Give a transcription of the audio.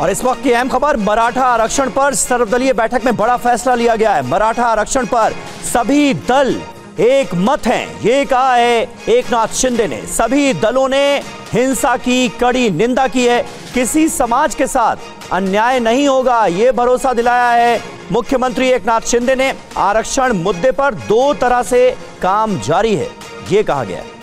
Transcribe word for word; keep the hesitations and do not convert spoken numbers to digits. और इस वक्त की अहम खबर, मराठा आरक्षण पर सर्वदलीय बैठक में बड़ा फैसला लिया गया है। मराठा आरक्षण पर सभी दल एक मत हैं, ये कहा है एकनाथ शिंदे ने। सभी दलों ने हिंसा की कड़ी निंदा की है। किसी समाज के साथ अन्याय नहीं होगा, ये भरोसा दिलाया है मुख्यमंत्री एकनाथ शिंदे ने। आरक्षण मुद्दे पर दो तरह से काम जारी है, ये कहा गया है।